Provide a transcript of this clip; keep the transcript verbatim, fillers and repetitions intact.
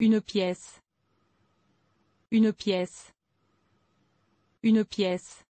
Une pièce. Une pièce. Une pièce.